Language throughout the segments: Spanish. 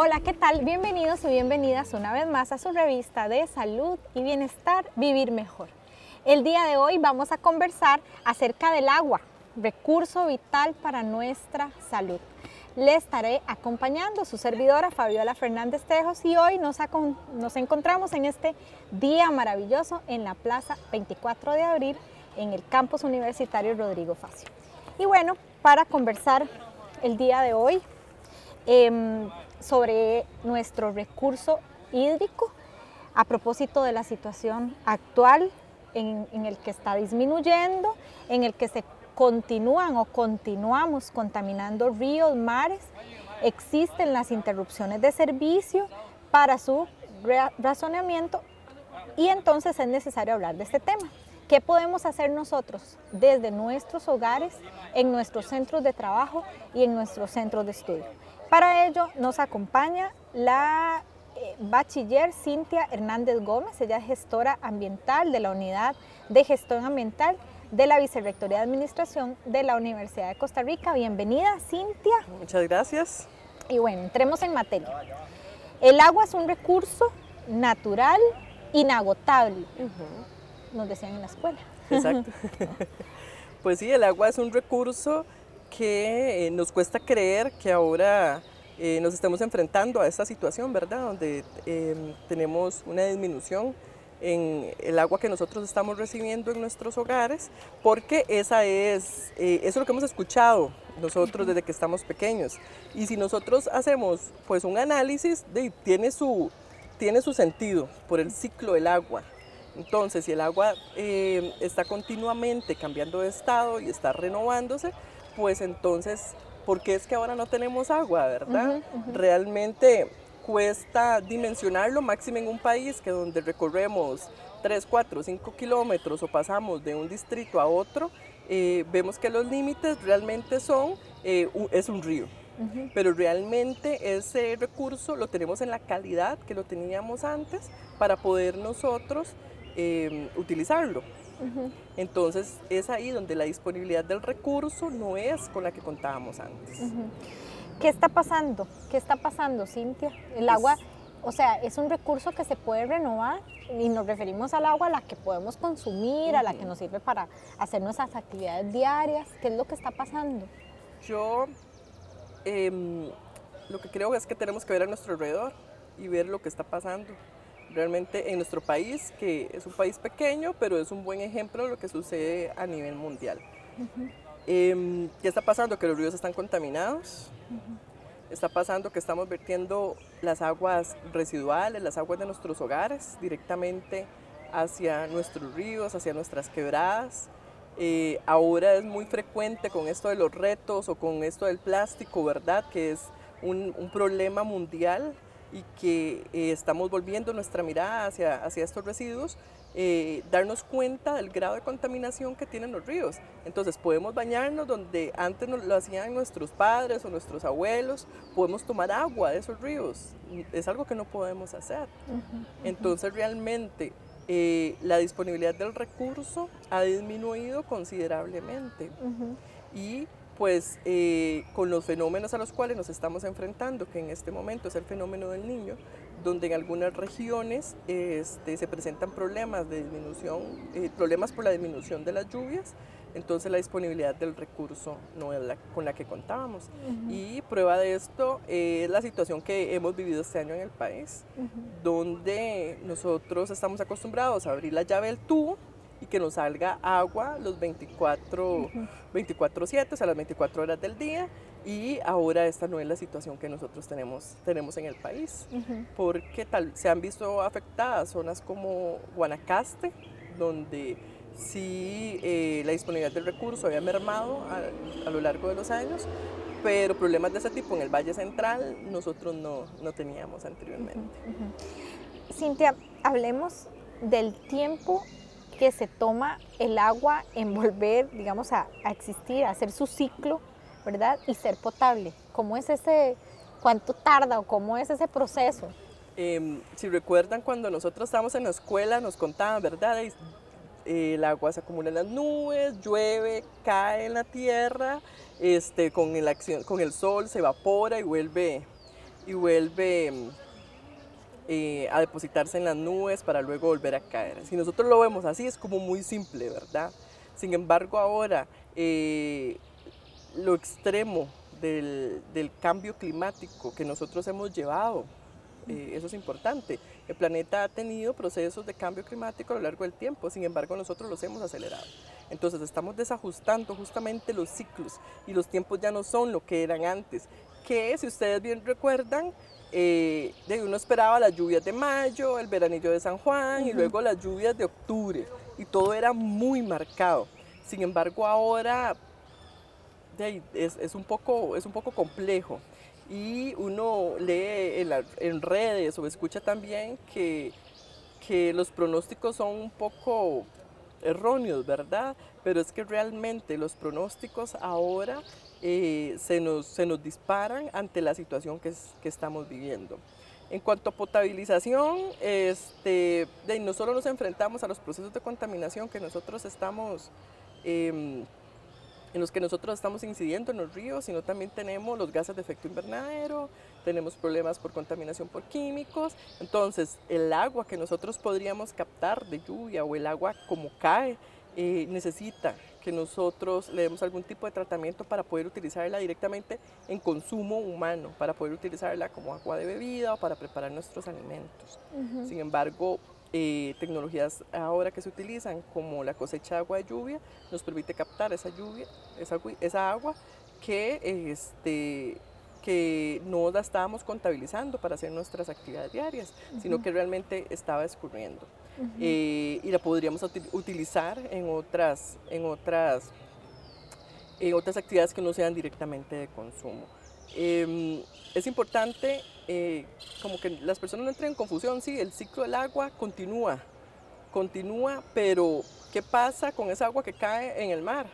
Hola, ¿qué tal? Bienvenidos y bienvenidas una vez más a su revista de salud y bienestar, Vivir Mejor. El día de hoy vamos a conversar acerca del agua, recurso vital para nuestra salud. Le estaré acompañando su servidora Fabiola Fernández Tejos y hoy nos encontramos en este día maravilloso en la Plaza 24 de Abril en el Campus Universitario Rodrigo Facio. Y bueno, para conversar el día de hoy sobre nuestro recurso hídrico a propósito de la situación actual en el que está disminuyendo, en el que se continúan o continuamos contaminando ríos, mares, existen las interrupciones de servicio para su racionamiento y entonces es necesario hablar de este tema. ¿Qué podemos hacer nosotros desde nuestros hogares, en nuestros centros de trabajo y en nuestros centros de estudio? Para ello nos acompaña la bachiller Cinthya Hernández Gómez, ella es gestora ambiental de la Unidad de Gestión Ambiental de la Vicerrectoría de Administración de la Universidad de Costa Rica. Bienvenida, Cinthya. Muchas gracias. Y bueno, entremos en materia. El agua es un recurso natural inagotable, nos decían en la escuela. Exacto. Pues sí, el agua es un recurso que nos cuesta creer que ahora nos estamos enfrentando a esta situación, ¿verdad? Donde tenemos una disminución en el agua que nosotros estamos recibiendo en nuestros hogares, porque eso es lo que hemos escuchado nosotros desde que estamos pequeños. Y si nosotros hacemos pues un análisis, tiene su sentido por el ciclo del agua. Entonces, si el agua está continuamente cambiando de estado y está renovándose, pues entonces, ¿por qué es que ahora no tenemos agua, verdad? Realmente cuesta dimensionarlo, máximo en un país que donde recorremos 3, 4, 5 kilómetros o pasamos de un distrito a otro, vemos que los límites realmente es un río. Pero realmente ese recurso lo tenemos en la calidad que lo teníamos antes para poder nosotros utilizarlo. Entonces es ahí donde la disponibilidad del recurso no es con la que contábamos antes. ¿Qué está pasando? ¿Qué está pasando, Cinthya? El agua, o sea, es un recurso que se puede renovar y nos referimos al agua a la que podemos consumir, a la que nos sirve para hacer nuestras actividades diarias. ¿Qué es lo que está pasando? Yo lo que creo es que tenemos que ver a nuestro alrededor y ver lo que está pasando realmente en nuestro país, que es un país pequeño, pero es un buen ejemplo de lo que sucede a nivel mundial. ¿Qué está pasando? Que los ríos están contaminados. Está pasando que estamos vertiendo las aguas residuales, las aguas de nuestros hogares, directamente hacia nuestros ríos, hacia nuestras quebradas. Ahora es muy frecuente con esto de los retos o con esto del plástico, ¿verdad? Que es un problema mundial y que estamos volviendo nuestra mirada hacia estos residuos, darnos cuenta del grado de contaminación que tienen los ríos. Entonces podemos bañarnos donde antes lo hacían nuestros padres o nuestros abuelos, podemos tomar agua de esos ríos, es algo que no podemos hacer. Entonces realmente la disponibilidad del recurso ha disminuido considerablemente. Y pues con los fenómenos a los cuales nos estamos enfrentando, que en este momento es el fenómeno del niño, donde en algunas regiones se presentan problemas de disminución, problemas por la disminución de las lluvias, entonces la disponibilidad del recurso no es con la que contábamos. Y prueba de esto es la situación que hemos vivido este año en el país, donde nosotros estamos acostumbrados a abrir la llave del tubo y que nos salga agua los 24/7, o sea, las 24 horas del día, y ahora esta no es la situación que nosotros tenemos en el país, porque se han visto afectadas zonas como Guanacaste, donde sí la disponibilidad del recurso había mermado a lo largo de los años, pero problemas de ese tipo en el Valle Central nosotros no teníamos anteriormente. Cinthya, hablemos del tiempo que se toma el agua en volver, digamos, a existir, a hacer su ciclo, ¿verdad? Y ser potable. ¿Cómo es cuánto tarda o cómo es ese proceso? Si recuerdan, cuando nosotros estábamos en la escuela nos contaban, ¿verdad? El agua se acumula en las nubes, llueve, cae en la tierra, con el sol se evapora y vuelve y vuelve a depositarse en las nubes para luego volver a caer. Si nosotros lo vemos así, es como muy simple, ¿verdad? Sin embargo, ahora lo extremo del cambio climático que nosotros hemos llevado, eso es importante. El planeta ha tenido procesos de cambio climático a lo largo del tiempo, sin embargo nosotros los hemos acelerado. Entonces estamos desajustando justamente los ciclos y los tiempos ya no son lo que eran antes, que si ustedes bien recuerdan, uno esperaba las lluvias de mayo, el veranillo de San Juan y luego las lluvias de octubre, y todo era muy marcado. Sin embargo ahora es un poco complejo, y uno lee en redes o escucha también que los pronósticos son un poco erróneos, ¿verdad? Pero es que realmente los pronósticos ahora se nos disparan ante la situación que estamos viviendo. En cuanto a potabilización, no solo nos enfrentamos a los procesos de contaminación que nosotros estamos en los que nosotros estamos incidiendo en los ríos, sino también tenemos los gases de efecto invernadero, tenemos problemas por contaminación por químicos. Entonces el agua que nosotros podríamos captar de lluvia o el agua como cae, necesita que nosotros le demos algún tipo de tratamiento para poder utilizarla directamente en consumo humano, para poder utilizarla como agua de bebida o para preparar nuestros alimentos. Sin embargo, tecnologías ahora que se utilizan como la cosecha de agua de lluvia nos permite captar esa agua que no la estábamos contabilizando para hacer nuestras actividades diarias, sino que realmente estaba escurriendo. Y la podríamos utilizar en otras actividades que no sean directamente de consumo. Es importante como que las personas no entren en confusión. Sí, el ciclo del agua continúa, pero ¿qué pasa con esa agua que cae en el mar?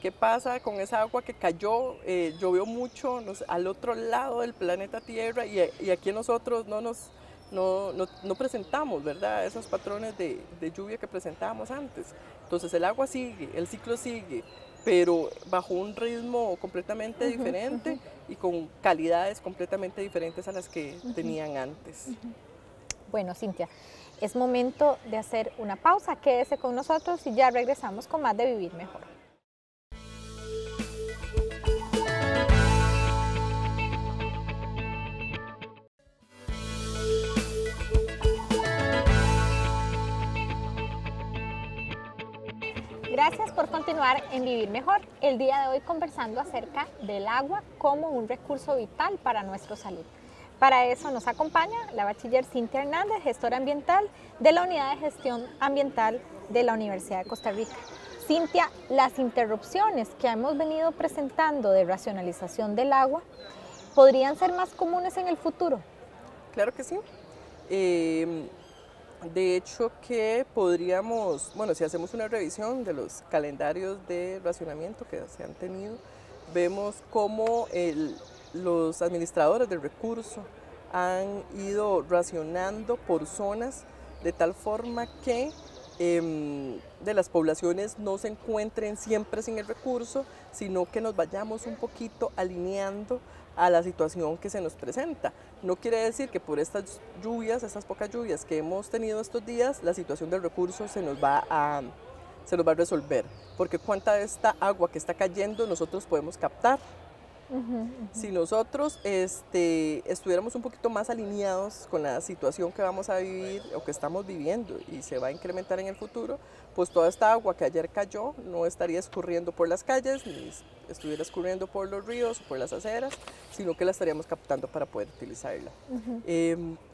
¿Qué pasa con esa agua que cayó? Llovió mucho, no sé, al otro lado del planeta Tierra, y aquí nosotros no presentamos, ¿verdad?, esos patrones de lluvia que presentábamos antes. Entonces el agua sigue, el ciclo sigue, pero bajo un ritmo completamente diferente y con calidades completamente diferentes a las que tenían antes. Bueno, Cinthya, es momento de hacer una pausa. Quédese con nosotros y ya regresamos con más de Vivir Mejor. Gracias por continuar en Vivir Mejor. El día de hoy conversando acerca del agua como un recurso vital para nuestra salud. Para eso nos acompaña la bachiller Cinthya Hernández, gestora ambiental de la Unidad de Gestión Ambiental de la Universidad de Costa Rica. Cinthya, las interrupciones que hemos venido presentando de racionalización del agua, ¿podrían ser más comunes en el futuro? Claro que sí. De hecho que podríamos, bueno, si hacemos una revisión de los calendarios de racionamiento que se han tenido, vemos cómo los administradores del recurso han ido racionando por zonas de tal forma que de las poblaciones no se encuentren siempre sin el recurso, sino que nos vayamos un poquito alineando a la situación que se nos presenta. No quiere decir que por estas lluvias, estas pocas lluvias que hemos tenido estos días, la situación del recurso se nos va a resolver, porque cuánta de esta agua que está cayendo nosotros podemos captar. Si nosotros estuviéramos un poquito más alineados con la situación que vamos a vivir o que estamos viviendo y se va a incrementar en el futuro, pues toda esta agua que ayer cayó no estaría escurriendo por las calles, ni estuviera escurriendo por los ríos o por las aceras, sino que la estaríamos captando para poder utilizarla.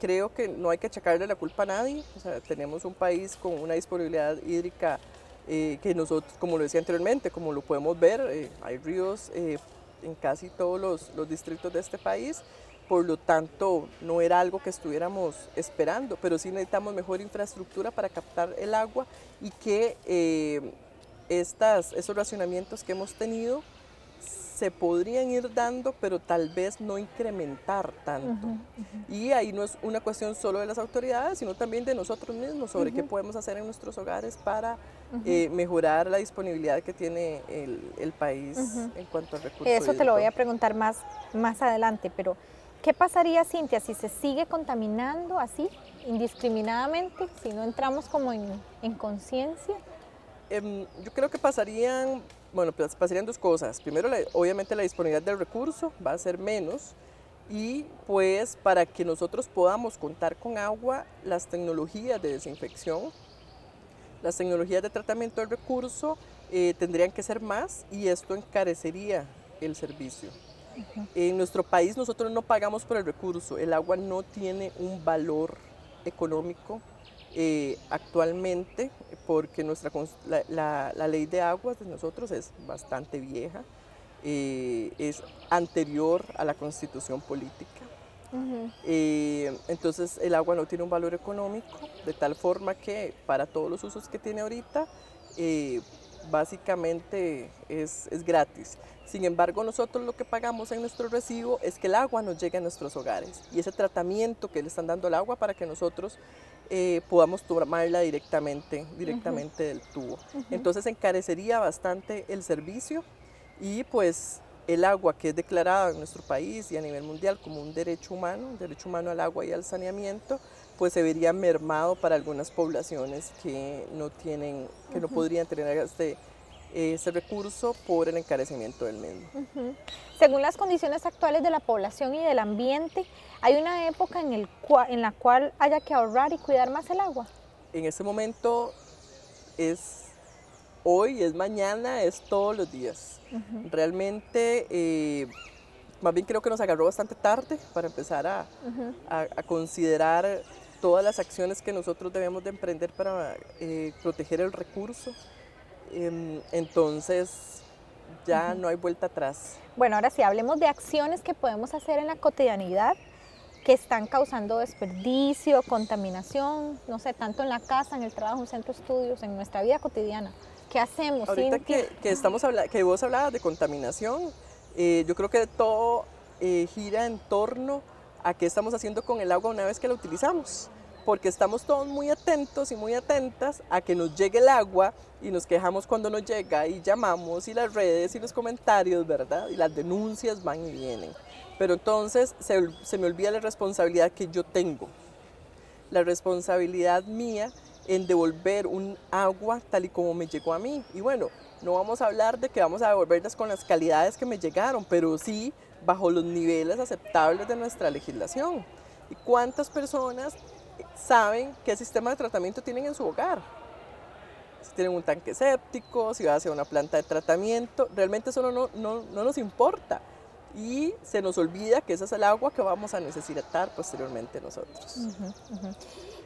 Creo que no hay que achacarle la culpa a nadie. O sea, tenemos un país con una disponibilidad hídrica que nosotros, como lo decía anteriormente, como lo podemos ver, hay ríos en casi todos los distritos de este país, por lo tanto no era algo que estuviéramos esperando, pero sí necesitamos mejor infraestructura para captar el agua y que esos racionamientos que hemos tenido se podrían ir dando, pero tal vez no incrementar tanto. Y ahí no es una cuestión solo de las autoridades, sino también de nosotros mismos, sobre qué podemos hacer en nuestros hogares para mejorar la disponibilidad que tiene el país en cuanto al recurso hídrico. Eso te lo voy a preguntar más adelante, pero ¿Qué pasaría, Cinthya, si se sigue contaminando así, indiscriminadamente, si no entramos como en conciencia? Yo creo que pasarían dos cosas. Primero, obviamente la disponibilidad del recurso va a ser menos y pues para que nosotros podamos contar con agua, las tecnologías de desinfección, las tecnologías de tratamiento del recurso tendrían que ser más y esto encarecería el servicio. En nuestro país nosotros no pagamos por el recurso, el agua no tiene un valor económico actualmente porque la ley de aguas de nosotros es bastante vieja, es anterior a la constitución política. Entonces el agua no tiene un valor económico, de tal forma que para todos los usos que tiene ahorita, básicamente es gratis. Sin embargo, nosotros lo que pagamos en nuestro recibo es que el agua nos llegue a nuestros hogares y ese tratamiento que le están dando al agua para que nosotros podamos tomarla directamente del tubo. Entonces encarecería bastante el servicio y pues el agua, que es declarada en nuestro país y a nivel mundial como un derecho humano al agua y al saneamiento, pues se vería mermado para algunas poblaciones que no podrían tener ese recurso por el encarecimiento del mismo. Según las condiciones actuales de la población y del ambiente, ¿hay una época en la cual haya que ahorrar y cuidar más el agua? En ese momento es hoy, es mañana, es todos los días. Realmente, más bien creo que nos agarró bastante tarde para empezar a considerar todas las acciones que nosotros debemos de emprender para proteger el recurso. Entonces, ya no hay vuelta atrás. Bueno, ahora sí, hablemos de acciones que podemos hacer en la cotidianidad que están causando desperdicio, contaminación, no sé, tanto en la casa, en el trabajo, en centros de estudios, en nuestra vida cotidiana. ¿Qué hacemos? Ahorita que vos hablabas de contaminación, yo creo que todo gira en torno a qué estamos haciendo con el agua una vez que la utilizamos, porque estamos todos muy atentos y muy atentas a que nos llegue el agua y nos quejamos cuando nos llega y llamamos y las redes y los comentarios, ¿verdad? Y las denuncias van y vienen. Pero entonces se me olvida la responsabilidad que yo tengo, la responsabilidad mía en devolver un agua tal y como me llegó a mí. Y bueno, no vamos a hablar de que vamos a devolverlas con las calidades que me llegaron, pero sí bajo los niveles aceptables de nuestra legislación. ¿Y cuántas personas saben qué sistema de tratamiento tienen en su hogar? Si tienen un tanque séptico, si va hacia una planta de tratamiento, realmente eso no nos importa. Y se nos olvida que esa es el agua que vamos a necesitar posteriormente nosotros.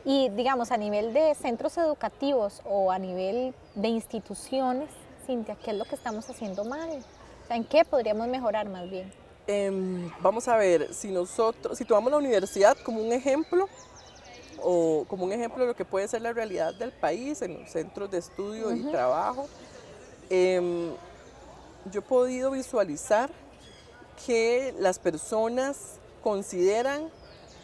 Y digamos, a nivel de centros educativos o a nivel de instituciones, Cinthya, ¿qué es lo que estamos haciendo mal? O sea, ¿en qué podríamos mejorar más bien? Vamos a ver, si tomamos la universidad como un ejemplo, o como un ejemplo de lo que puede ser la realidad del país en los centros de estudio y trabajo, yo he podido visualizar que las personas consideran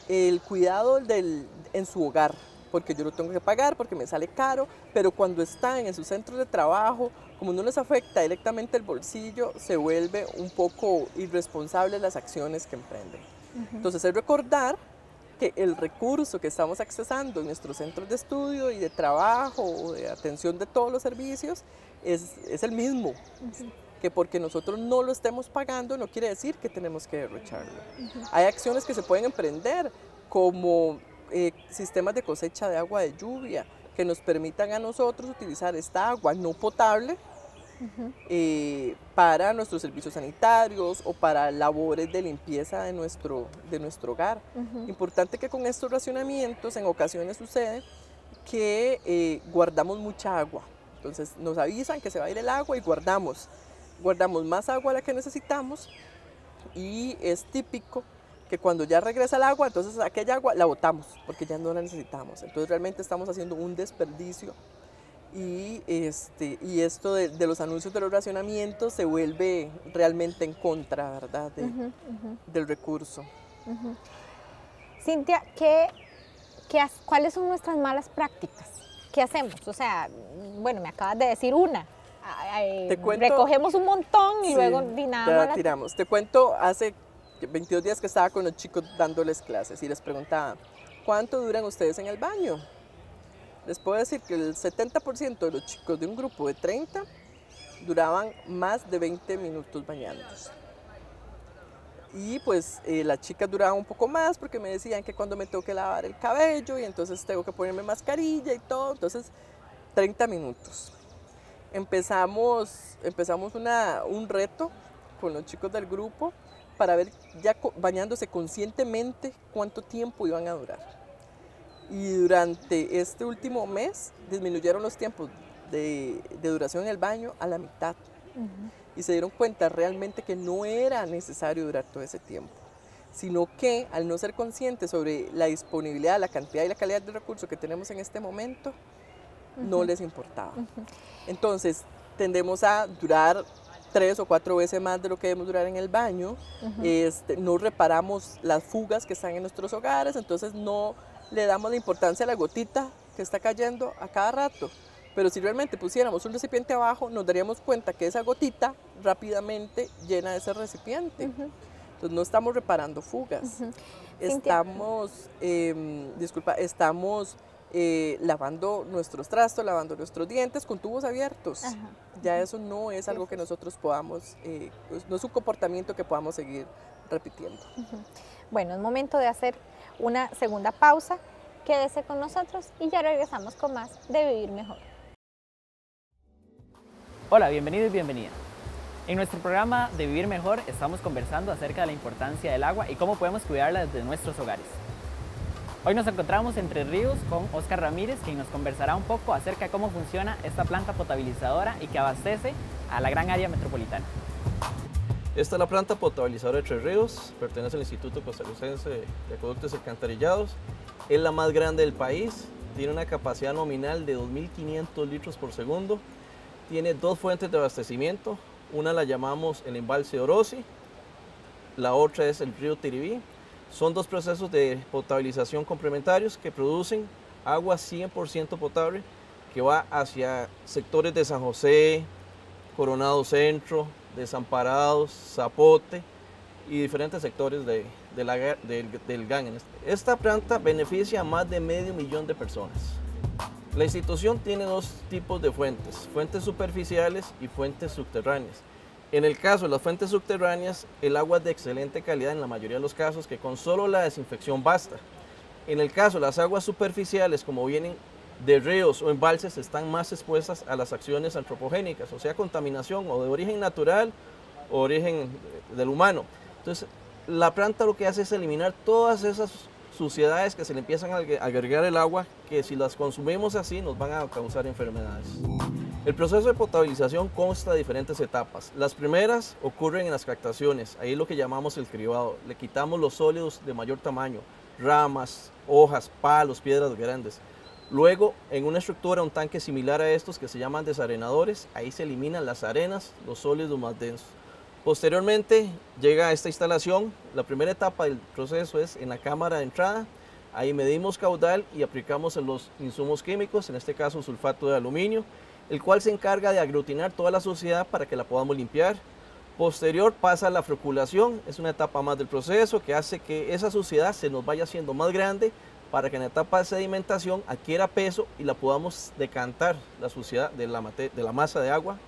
el cuidado en su hogar, porque yo lo tengo que pagar, porque me sale caro, pero cuando están en sus centros de trabajo, como no les afecta directamente el bolsillo, se vuelve un poco irresponsable las acciones que emprenden. Entonces es recordar que el recurso que estamos accesando en nuestros centros de estudio y de trabajo, o de atención de todos los servicios, es el mismo. Que porque nosotros no lo estemos pagando no quiere decir que tenemos que derrocharlo. Hay acciones que se pueden emprender como sistemas de cosecha de agua de lluvia que nos permitan a nosotros utilizar esta agua no potable para nuestros servicios sanitarios o para labores de limpieza de nuestro hogar. Importante que con estos racionamientos en ocasiones sucede que guardamos mucha agua. Entonces nos avisan que se va a ir el agua y guardamos más agua a la que necesitamos y es típico que cuando ya regresa el agua, entonces aquella agua la botamos porque ya no la necesitamos. Entonces realmente estamos haciendo un desperdicio y esto de los anuncios de los racionamientos se vuelve realmente en contra, ¿verdad? Del recurso. Cinthya, ¿cuáles son nuestras malas prácticas? ¿Qué hacemos? O sea, bueno, me acabas de decir una. Recogemos un montón y luego nada más la tiramos. Te cuento, hace 22 días que estaba con los chicos dándoles clases y les preguntaba, ¿cuánto duran ustedes en el baño? Les puedo decir que el 70% de los chicos de un grupo de 30 duraban más de 20 minutos bañándose. Y pues las chicas duraban un poco más porque me decían que cuando me tengo que lavar el cabello y entonces tengo que ponerme mascarilla y todo, entonces 30 minutos. Empezamos un reto con los chicos del grupo para ver ya bañándose conscientemente cuánto tiempo iban a durar. Y durante este último mes disminuyeron los tiempos de duración en el baño a la mitad. Uh-huh. Y se dieron cuenta realmente que no era necesario durar todo ese tiempo, sino que al no ser conscientes sobre la disponibilidad, la cantidad y la calidad de recursos que tenemos en este momento, uh-huh, no les importaba. Uh-huh. Entonces tendemos a durar 3 o 4 veces más de lo que debemos durar en el baño, uh-huh, no reparamos las fugas que están en nuestros hogares, entonces no le damos la importancia a la gotita que está cayendo a cada rato. Pero si realmente pusiéramos un recipiente abajo, nos daríamos cuenta que esa gotita rápidamente llena ese recipiente. Uh-huh. Entonces no estamos reparando fugas. Uh-huh. Estamos lavando nuestros trastos, lavando nuestros dientes con tubos abiertos. Uh-huh. Ya eso no es algo que nosotros podamos, no es un comportamiento que podamos seguir repitiendo. Uh-huh. Bueno, es momento de hacer una segunda pausa. Quédese con nosotros y ya regresamos con más de Vivir Mejor. Hola, bienvenido y bienvenida. En nuestro programa de Vivir Mejor estamos conversando acerca de la importancia del agua y cómo podemos cuidarla desde nuestros hogares. Hoy nos encontramos en Tres Ríos con Óscar Ramírez, quien nos conversará un poco acerca de cómo funciona esta planta potabilizadora y que abastece a la gran área metropolitana. Esta es la planta potabilizadora de Tres Ríos, pertenece al Instituto Costarricense de Acueductos y Alcantarillados. Es la más grande del país, tiene una capacidad nominal de 2.500 litros por segundo. Tiene 2 fuentes de abastecimiento, una la llamamos el Embalse Orosi, la otra es el río Tiribí. Son 2 procesos de potabilización complementarios que producen agua 100% potable que va hacia sectores de San José, Coronado Centro, Desamparados, Zapote y diferentes sectores del GAM. Esta planta beneficia a más de 500.000 de personas. La institución tiene 2 tipos de fuentes superficiales y fuentes subterráneas. En el caso de las fuentes subterráneas, el agua es de excelente calidad en la mayoría de los casos, que con solo la desinfección basta. En el caso de las aguas superficiales, como vienen de ríos o embalses, están más expuestas a las acciones antropogénicas, o sea, contaminación o de origen natural o origen del humano. Entonces, la planta lo que hace es eliminar todas esas suciedades que se le empiezan a agregar el agua, que si las consumimos así nos van a causar enfermedades. El proceso de potabilización consta de diferentes etapas. Las primeras ocurren en las captaciones, ahí es lo que llamamos el cribado. Le quitamos los sólidos de mayor tamaño, ramas, hojas, palos, piedras grandes. Luego, en una estructura, un tanque similar a estos que se llaman desarenadores, ahí se eliminan las arenas, los sólidos más densos. Posteriormente llega a esta instalación. La primera etapa del proceso es en la cámara de entrada. Ahí medimos caudal y aplicamos los insumos químicos, en este caso sulfato de aluminio, el cual se encarga de aglutinar toda la suciedad para que la podamos limpiar. Posterior pasa la floculación, es una etapa más del proceso que hace que esa suciedad se nos vaya haciendo más grande para que en la etapa de sedimentación adquiera peso y la podamos decantar la suciedad de la masa de agua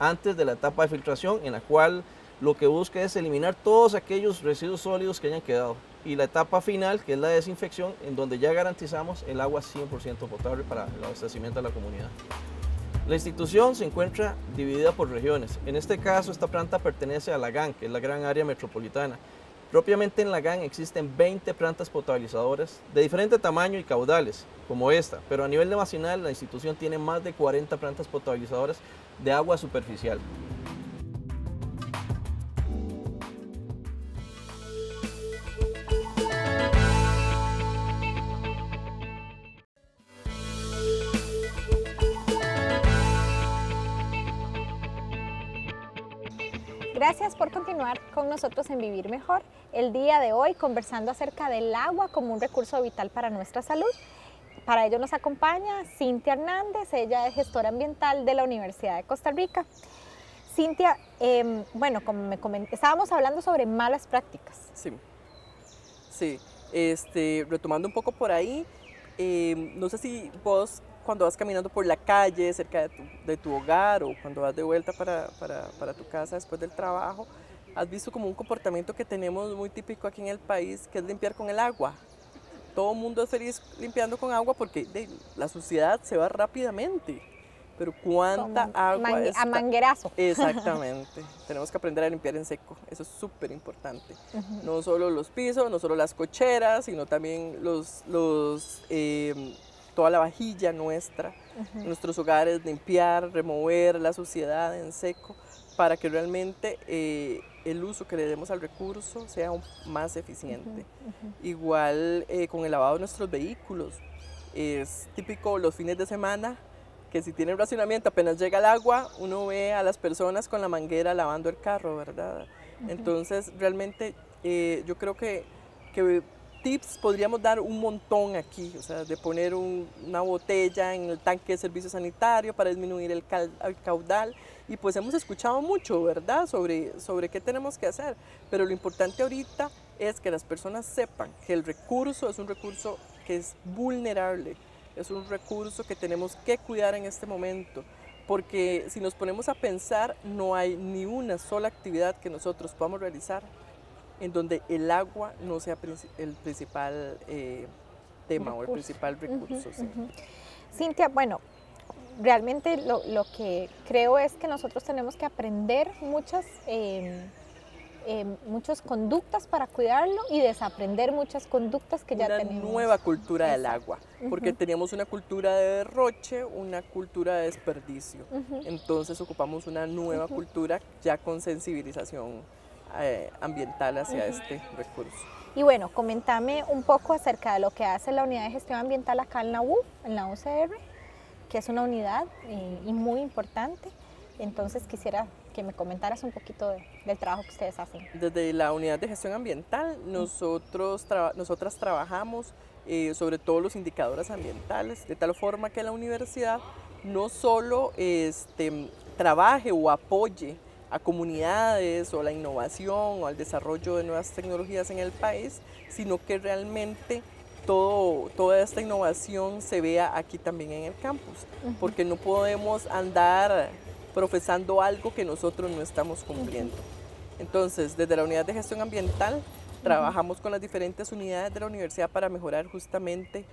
antes de la etapa de filtración, en la cual lo que busca es eliminar todos aquellos residuos sólidos que hayan quedado, y la etapa final, que es la desinfección, en donde ya garantizamos el agua 100% potable para el abastecimiento de la comunidad. La institución se encuentra dividida por regiones. En este caso, esta planta pertenece a la GAM, que es la gran área metropolitana. Propiamente en la GAM existen 20 plantas potabilizadoras de diferente tamaño y caudales, como esta, pero a nivel nacional la institución tiene más de 40 plantas potabilizadoras de agua superficial. Gracias por continuar con nosotros en Vivir Mejor. El día de hoy conversando acerca del agua como un recurso vital para nuestra salud. Para ello nos acompaña Cinthya Hernández, ella es gestora ambiental de la Universidad de Costa Rica. Cinthya, bueno, como estábamos hablando sobre malas prácticas. Sí, sí. Retomando un poco por ahí, no sé si vos cuando vas caminando por la calle cerca de tu hogar o cuando vas de vuelta para tu casa después del trabajo, has visto como un comportamiento que tenemos muy típico aquí en el país, que es limpiar con el agua. Todo el mundo es feliz limpiando con agua porque la suciedad se va rápidamente. Pero cuánta agua a manguerazo. Exactamente. Tenemos que aprender a limpiar en seco. Eso es súper importante. Uh-huh. No solo los pisos, no solo las cocheras, sino también toda la vajilla nuestra, uh-huh, nuestros hogares, limpiar, remover la suciedad en seco para que realmente el uso que le demos al recurso sea más eficiente. Uh-huh. Igual con el lavado de nuestros vehículos. Es típico los fines de semana, que si tienen racionamiento, apenas llega el agua, uno ve a las personas con la manguera lavando el carro, ¿verdad? Uh-huh. Entonces, realmente, yo creo que tips podríamos dar un montón aquí, o sea, de poner una botella en el tanque de servicio sanitario para disminuir el caudal, y pues hemos escuchado mucho, ¿verdad?, sobre qué tenemos que hacer, pero lo importante ahorita es que las personas sepan que el recurso es un recurso que es vulnerable, es un recurso que tenemos que cuidar en este momento, porque si nos ponemos a pensar, no hay ni una sola actividad que nosotros podamos realizar en donde el agua no sea el principal tema recurso, o el principal recurso. Uh-huh, sí. Uh-huh. Cinthya, bueno, realmente lo que creo es que nosotros tenemos que aprender muchas conductas para cuidarlo y desaprender muchas conductas que ya tenemos. Una nueva cultura del agua, porque teníamos una cultura de derroche, una cultura de desperdicio. Uh-huh. Entonces ocupamos una nueva cultura ya con sensibilización ambiental hacia este recurso. Y bueno, comentame un poco acerca de lo que hace la Unidad de Gestión Ambiental acá en la U, en la UCR, que es una unidad y muy importante. Entonces quisiera que me comentaras un poquito del trabajo que ustedes hacen. Desde la Unidad de Gestión Ambiental, nosotras trabajamos sobre todos los indicadores ambientales, de tal forma que la universidad no solo trabaje o apoye a comunidades o a la innovación o al desarrollo de nuevas tecnologías en el país, sino que realmente toda esta innovación se vea aquí también en el campus, porque no podemos andar profesando algo que nosotros no estamos cumpliendo. Entonces, desde la Unidad de Gestión Ambiental, trabajamos con las diferentes unidades de la universidad para mejorar justamente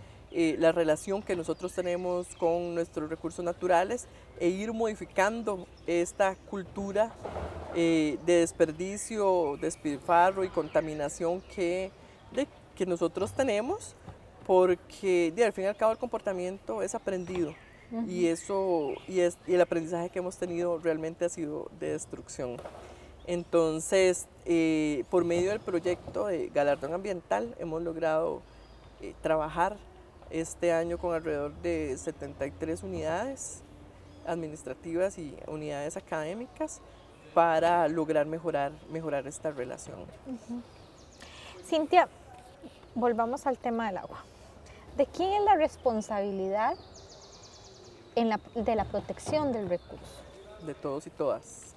la relación que nosotros tenemos con nuestros recursos naturales e ir modificando esta cultura de desperdicio, despilfarro y contaminación que nosotros tenemos, porque al fin y al cabo el comportamiento es aprendido. Y el aprendizaje que hemos tenido realmente ha sido de destrucción. Entonces, por medio del proyecto de Galardón Ambiental, hemos logrado trabajar este año con alrededor de 73 unidades administrativas y unidades académicas para lograr mejorar esta relación. Cinthya, volvamos al tema del agua. ¿De quién es la responsabilidad de la protección del recurso? De todos y todas.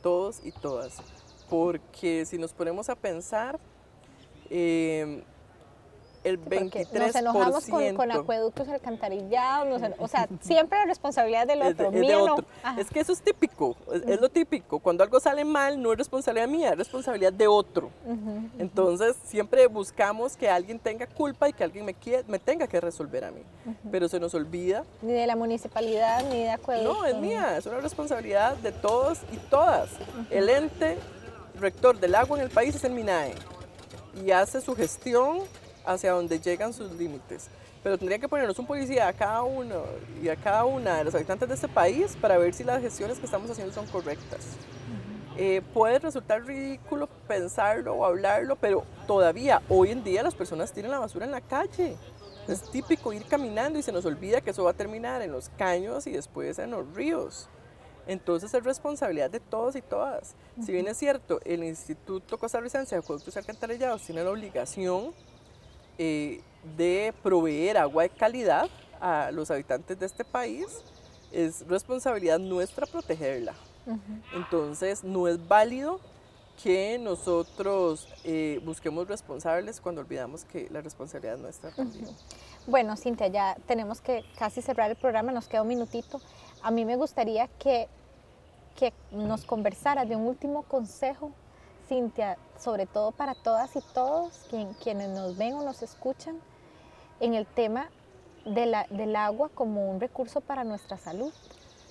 Todos y todas. Porque si nos ponemos a pensar, el 23%... Porque nos enojamos con acueductos, alcantarillados, o sea, siempre la responsabilidad del otro. Mío, no. Es que eso es típico, es lo típico. Cuando algo sale mal, no es responsabilidad mía, es responsabilidad de otro. Entonces, siempre buscamos que alguien tenga culpa y que alguien me tenga que resolver a mí. Pero se nos olvida. Ni de la municipalidad, ni de acueductos. No, es mía, es una responsabilidad de todos y todas. El ente rector del agua en el país es el Minae y hace su gestión hacia donde llegan sus límites, pero tendría que ponernos un policía a cada uno y a cada una de los habitantes de este país para ver si las gestiones que estamos haciendo son correctas. Puede resultar ridículo pensarlo o hablarlo, pero todavía hoy en día las personas tiran la basura en la calle. Es típico ir caminando y se nos olvida que eso va a terminar en los caños y después en los ríos. Entonces es responsabilidad de todos y todas. Si bien es cierto, el Instituto Costarricense de Acueductos y Alcantarillados tiene la obligación de proveer agua de calidad a los habitantes de este país, es responsabilidad nuestra protegerla. Entonces, no es válido que nosotros busquemos responsables cuando olvidamos que la responsabilidad es nuestra también. Bueno, Cinthya, ya tenemos que casi cerrar el programa, nos queda un minutito. A mí me gustaría que nos conversaras de un último consejo, Cinthya, sobre todo para todas y todos quienes nos ven o nos escuchan, en el tema del agua como un recurso para nuestra salud.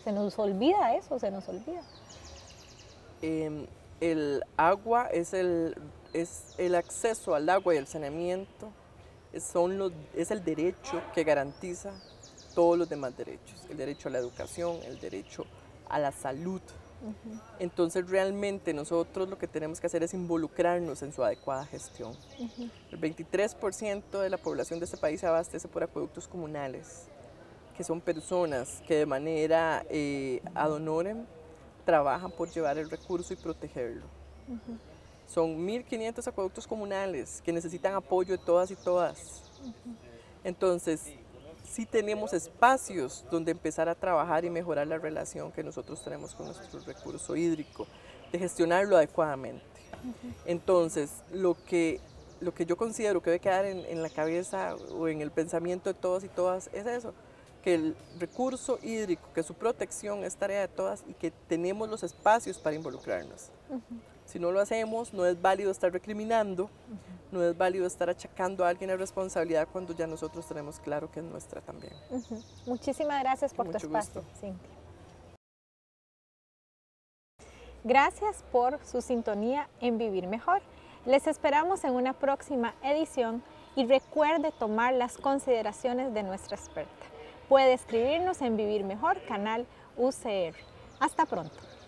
Se nos olvida eso, se nos olvida. El agua es el acceso al agua y el saneamiento, es el derecho que garantiza todos los demás derechos, el derecho a la educación, el derecho a la salud. Entonces realmente nosotros lo que tenemos que hacer es involucrarnos en su adecuada gestión. El 23% de la población de este país se abastece por acueductos comunales, que son personas que de manera ad honorem trabajan por llevar el recurso y protegerlo. Son 1.500 acueductos comunales que necesitan apoyo de todas y todas. Entonces, sí tenemos espacios donde empezar a trabajar y mejorar la relación que nosotros tenemos con nuestro recurso hídrico, de gestionarlo adecuadamente. Entonces, lo que yo considero que debe quedar en la cabeza o en el pensamiento de todos y todas es eso, que el recurso hídrico, que su protección es tarea de todas y que tenemos los espacios para involucrarnos. Si no lo hacemos, no es válido estar recriminando, no es válido estar achacando a alguien la responsabilidad cuando ya nosotros tenemos claro que es nuestra también. Muchísimas gracias por tu espacio, Cinthya. Gracias por su sintonía en Vivir Mejor. Les esperamos en una próxima edición y recuerde tomar las consideraciones de nuestra experta. Puede escribirnos en Vivir Mejor, canal UCR. Hasta pronto.